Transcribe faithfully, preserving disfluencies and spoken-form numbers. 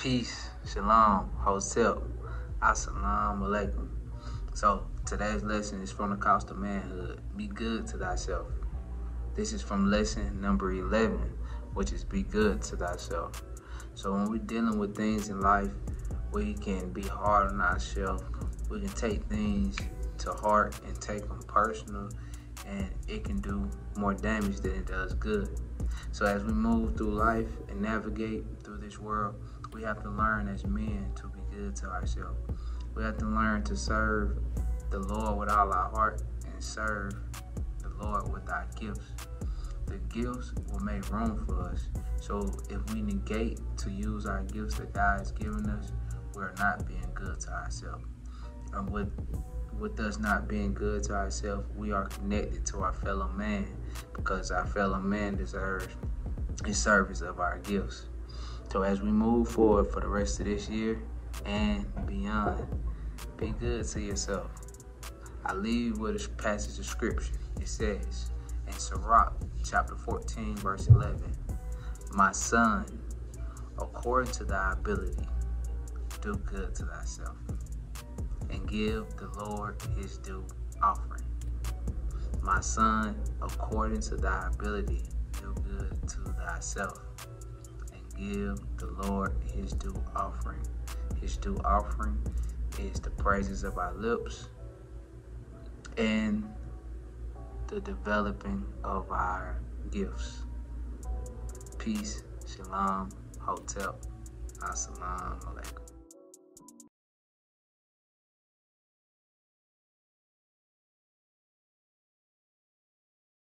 Peace, shalom, hosep, assalamu alaikum. So today's lesson is from the cost of manhood. Be good to thyself. This is from lesson number eleven, which is be good to thyself. So when we're dealing with things in life, we can be hard on ourselves. We can take things to heart and take them personal, and it can do more damage than it does good. So as we move through life and navigate through this world, we have to learn as men to be good to ourselves. We have to learn to serve the Lord with all our heart and serve the Lord with our gifts. The gifts will make room for us. So if we negate to use our gifts that God has given us, we're not being good to ourselves. And with With us not being good to ourselves, we are connected to our fellow man, because our fellow man deserves the service of our gifts. So as we move forward for the rest of this year and beyond, be good to yourself. I leave you with a passage of scripture. It says in Sirach chapter fourteen verse eleven, "My son, according to thy ability, do good to thyself, and give the Lord his due offering." My son, according to thy ability, do good to thyself, and give the Lord his due offering. His due offering is the praises of our lips and the developing of our gifts. Peace, shalom, hotep, assalamu alaikum.